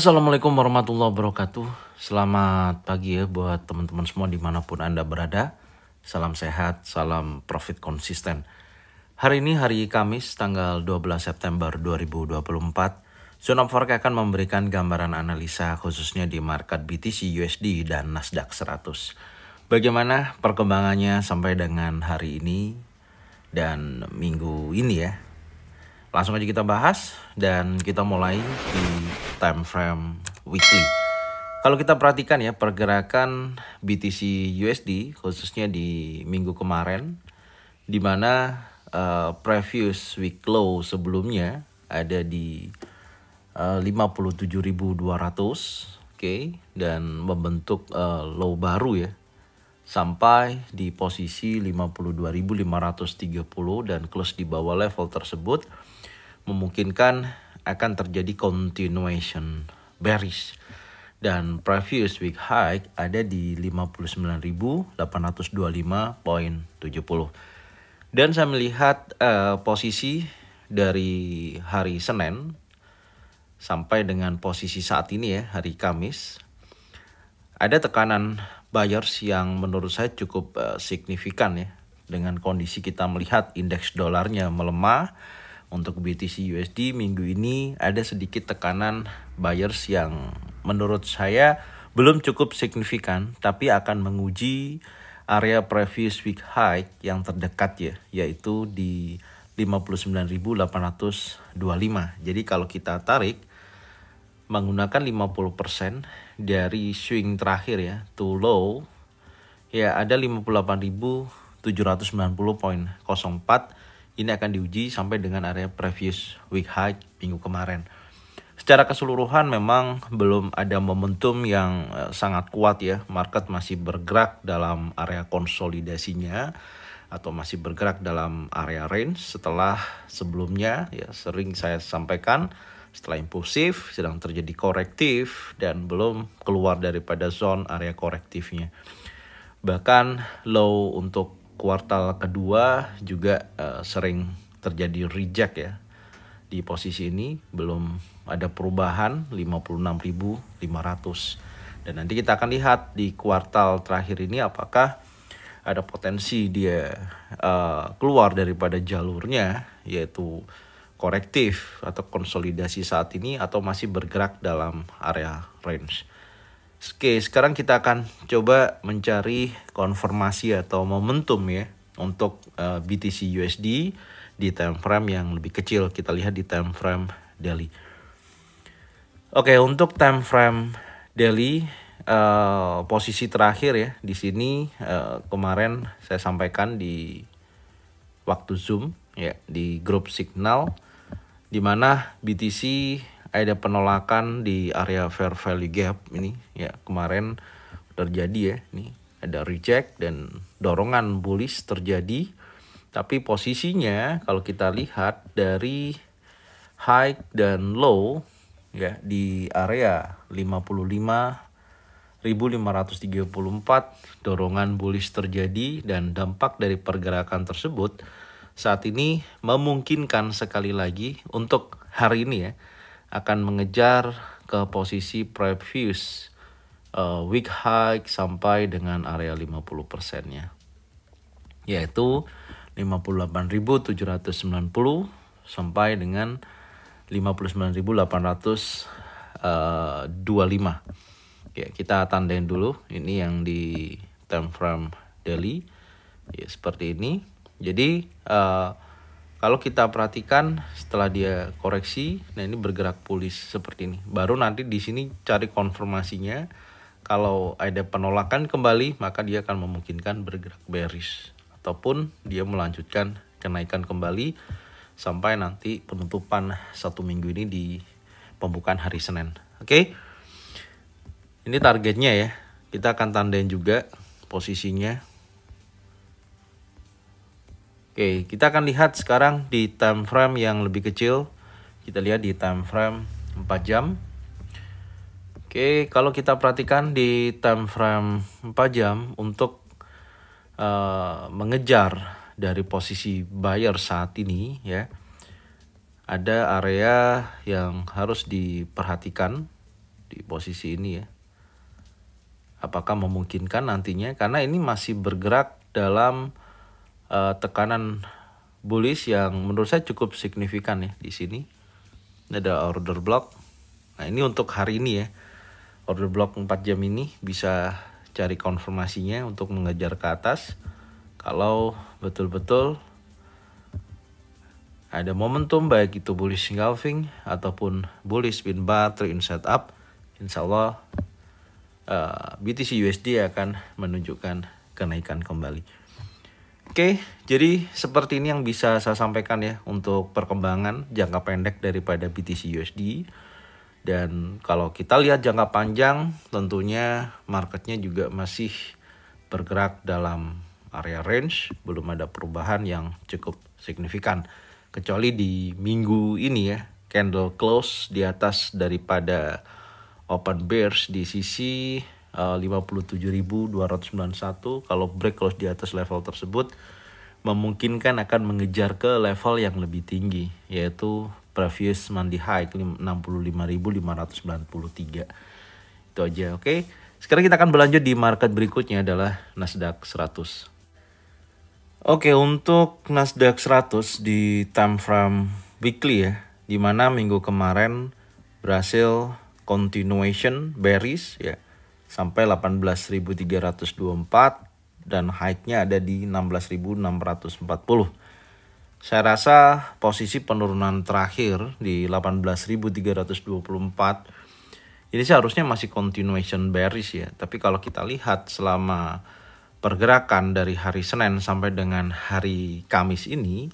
Assalamualaikum warahmatullahi wabarakatuh. Selamat pagi ya buat teman-teman semua dimanapun Anda berada. Salam sehat, salam profit konsisten. Hari ini hari Kamis tanggal 12 September 2024. Zonaforex akan memberikan gambaran analisa khususnya di market BTCUSD dan Nasdaq 100. Bagaimana perkembangannya sampai dengan hari ini dan minggu ini ya. Langsung aja kita bahas dan kita mulai di time frame weekly. Kalau kita perhatikan ya pergerakan BTC USD khususnya di minggu kemarin, di mana previous week low sebelumnya ada di 57.200, okay, dan membentuk low baru ya sampai di posisi 52.530 dan close di bawah level tersebut memungkinkan akan terjadi continuation bearish. Dan previous week high ada di 59.825.70. Dan saya melihat posisi dari hari Senin sampai dengan posisi saat ini ya, hari Kamis, ada tekanan buyers yang menurut saya cukup signifikan ya, dengan kondisi kita melihat indeks dolarnya melemah. Untuk BTC USD minggu ini ada sedikit tekanan buyers yang menurut saya belum cukup signifikan, tapi akan menguji area previous week high yang terdekat ya, yaitu di 59.825. Jadi kalau kita tarik menggunakan 50% dari swing terakhir ya, to low ya, ada 58.790.04. ini akan diuji sampai dengan area previous week high minggu kemarin. Secara keseluruhan memang belum ada momentum yang sangat kuat ya, market masih bergerak dalam area konsolidasinya atau masih bergerak dalam area range setelah sebelumnya ya, sering saya sampaikan setelah impulsif sedang terjadi korektif dan belum keluar daripada zone area korektifnya. Bahkan low untuk kuartal kedua juga sering terjadi reject ya. Di posisi ini belum ada perubahan 56.500. Dan nanti kita akan lihat di kuartal terakhir ini apakah ada potensi dia keluar daripada jalurnya, yaitu korektif atau konsolidasi saat ini, atau masih bergerak dalam area range. Oke, sekarang kita akan coba mencari konfirmasi atau momentum ya untuk BTC USD di time frame yang lebih kecil. Kita lihat di time frame daily. Oke, untuk time frame daily posisi terakhir ya di sini kemarin saya sampaikan di waktu Zoom ya, di grup Signal, di mana BTC ada penolakan di area fair value gap ini ya, kemarin terjadi ya, ini ada reject dan dorongan bullish terjadi. Tapi posisinya kalau kita lihat dari high dan low ya, di area 55.534 dorongan bullish terjadi, dan dampak dari pergerakan tersebut saat ini memungkinkan sekali lagi untuk hari ini ya akan mengejar ke posisi previous week high sampai dengan area 50%-nya, yaitu 58.790 sampai dengan 59.825. Ya, kita tandain dulu ini yang di time frame daily ya, seperti ini. Jadi kalau kita perhatikan setelah dia koreksi, nah ini bergerak bullish seperti ini. Baru nanti di sini cari konfirmasinya. Kalau ada penolakan kembali, maka dia akan memungkinkan bergerak bearish, ataupun dia melanjutkan kenaikan kembali sampai nanti penutupan satu minggu ini di pembukaan hari Senin. Oke, ini targetnya ya. Kita akan tandain juga posisinya. Oke, kita akan lihat sekarang di time frame yang lebih kecil. Kita lihat di time frame 4 jam. Oke, kalau kita perhatikan di time frame 4 jam untuk mengejar dari posisi buyer saat ini ya, ada area yang harus diperhatikan di posisi ini ya. Apakah memungkinkan nantinya, karena ini masih bergerak dalam tekanan bullish yang menurut saya cukup signifikan ya. Di sini ini ada order block. Nah ini untuk hari ini ya, order block 4 jam ini bisa cari konfirmasinya untuk mengejar ke atas. Kalau betul-betul ada momentum baik itu bullish engulfing ataupun bullish pin bar trend setup, insya Allah BTCUSD akan menunjukkan kenaikan kembali. Oke, jadi seperti ini yang bisa saya sampaikan ya untuk perkembangan jangka pendek daripada BTCUSD. Dan kalau kita lihat jangka panjang, tentunya marketnya juga masih bergerak dalam area range, belum ada perubahan yang cukup signifikan. Kecuali di minggu ini ya, candle close di atas daripada open bears di sisi 57.291. kalau break close di atas level tersebut memungkinkan akan mengejar ke level yang lebih tinggi, yaitu previous monthly high 65.593. itu aja. Oke, sekarang kita akan berlanjut di market berikutnya adalah Nasdaq 100. Oke, untuk Nasdaq 100 di time frame weekly ya, dimana minggu kemarin berhasil continuation bearish ya sampai 18.324 dan high-nya ada di 16.640. Saya rasa posisi penurunan terakhir di 18.324 ini seharusnya masih continuation bearish ya, tapi kalau kita lihat selama pergerakan dari hari Senin sampai dengan hari Kamis ini,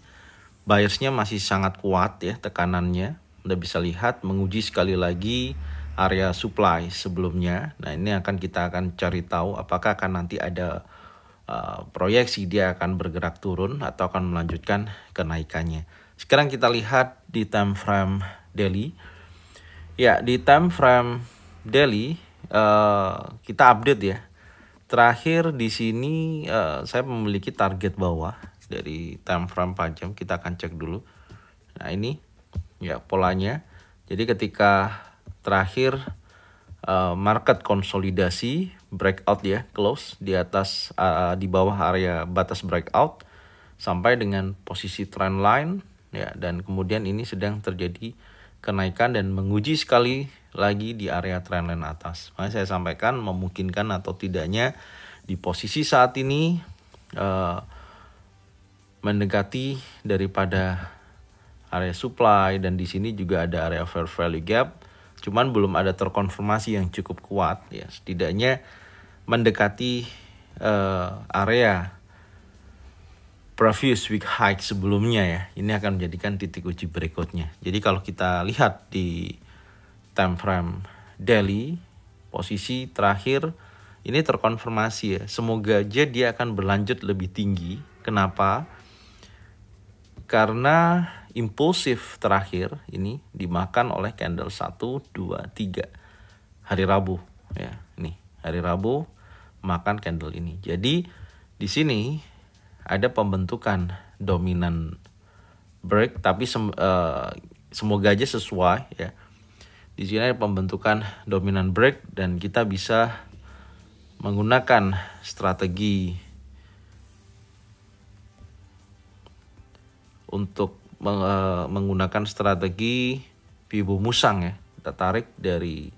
buyersnya masih sangat kuat ya tekanannya. Anda bisa lihat menguji sekali lagi area supply sebelumnya. Nah ini akan kita cari tahu apakah akan nanti ada proyeksi dia akan bergerak turun atau akan melanjutkan kenaikannya. Sekarang kita lihat di time frame daily. Ya, di time frame daily kita update ya. Terakhir di sini saya memiliki target bawah dari time frame panjang. Kita akan cek dulu. Nah ini ya polanya. Jadi ketika terakhir market konsolidasi breakout ya close di atas di bawah area batas breakout sampai dengan posisi trend line ya, dan kemudian ini sedang terjadi kenaikan dan menguji sekali lagi di area trend line atas. Makanya saya sampaikan memungkinkan atau tidaknya di posisi saat ini mendekati daripada area supply, dan di sini juga ada area fair value gap. Cuman belum ada terkonfirmasi yang cukup kuat ya, setidaknya mendekati area previous week high sebelumnya ya. Ini akan menjadikan titik uji berikutnya. Jadi kalau kita lihat di time frame daily, posisi terakhir ini terkonfirmasi ya. Semoga aja dia akan berlanjut lebih tinggi. Kenapa? Karena impulsif terakhir ini dimakan oleh candle 1, 2, 3 hari Rabu ya. Nih, hari Rabu makan candle ini. Jadi di sini ada pembentukan dominan break, tapi semoga aja sesuai ya. Di sini ada pembentukan dominan break dan kita bisa menggunakan strategi untuk menggunakan strategi Pivo Musang ya. Kita tarik dari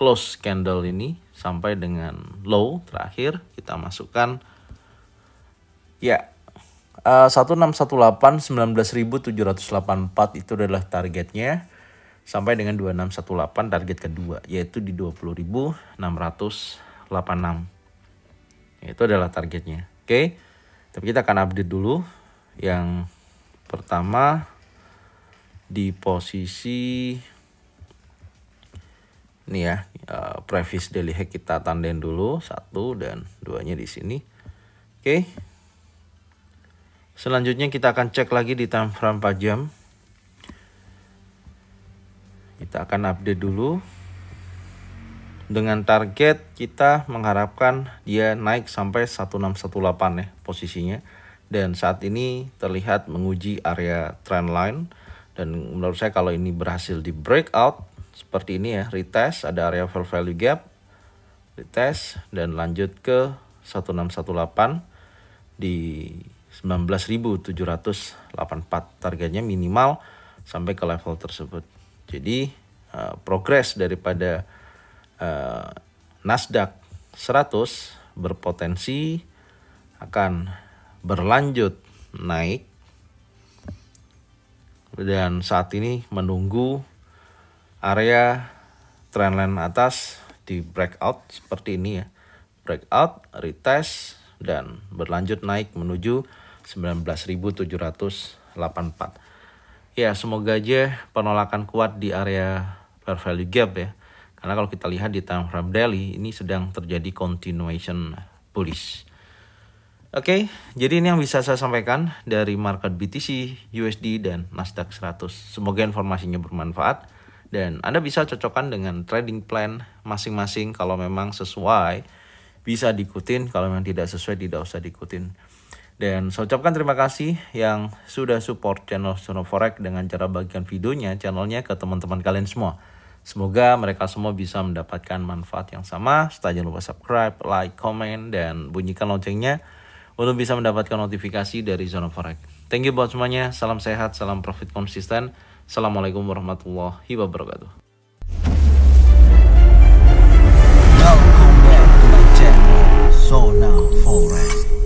close candle ini sampai dengan low terakhir, kita masukkan ya 1618 19.784 itu adalah targetnya, sampai dengan 2618 target kedua yaitu di 20.686. Itu adalah targetnya. Oke. Tapi kita akan update dulu yang pertama di posisi ini ya, previous daily high kita tandain dulu 1 dan 2-nya di sini. Oke. Selanjutnya kita akan cek lagi di time frame 4 jam. Kita akan update dulu dengan target kita mengharapkan dia naik sampai 1618 ya posisinya. Dan saat ini terlihat menguji area trend line, dan menurut saya kalau ini berhasil di breakout seperti ini ya, retest, ada area fair value gap, retest, dan lanjut ke 1618 di 19.784, targetnya minimal sampai ke level tersebut. Jadi progres daripada Nasdaq 100 berpotensi akan berlanjut naik, dan saat ini menunggu area trendline atas di breakout seperti ini ya, breakout, retest, dan berlanjut naik menuju 19.784. ya, semoga aja penolakan kuat di area fair value gap ya, karena kalau kita lihat di time frame daily ini sedang terjadi continuation bullish. Oke, jadi ini yang bisa saya sampaikan dari market BTC, USD, dan Nasdaq 100. Semoga informasinya bermanfaat dan Anda bisa cocokkan dengan trading plan masing-masing. Kalau memang sesuai bisa diikutin, kalau memang tidak sesuai tidak usah diikutin. Dan saya ucapkan terima kasih yang sudah support channel Zonaforex dengan cara bagikan videonya, channelnya ke teman-teman kalian semua. Semoga mereka semua bisa mendapatkan manfaat yang sama. Jangan lupa subscribe, like, comment, dan bunyikan loncengnya untuk bisa mendapatkan notifikasi dari Zonaforex. Thank you buat semuanya. Salam sehat, salam profit konsisten. Assalamualaikum warahmatullahi wabarakatuh. Welcome back to my channel, Zonaforex.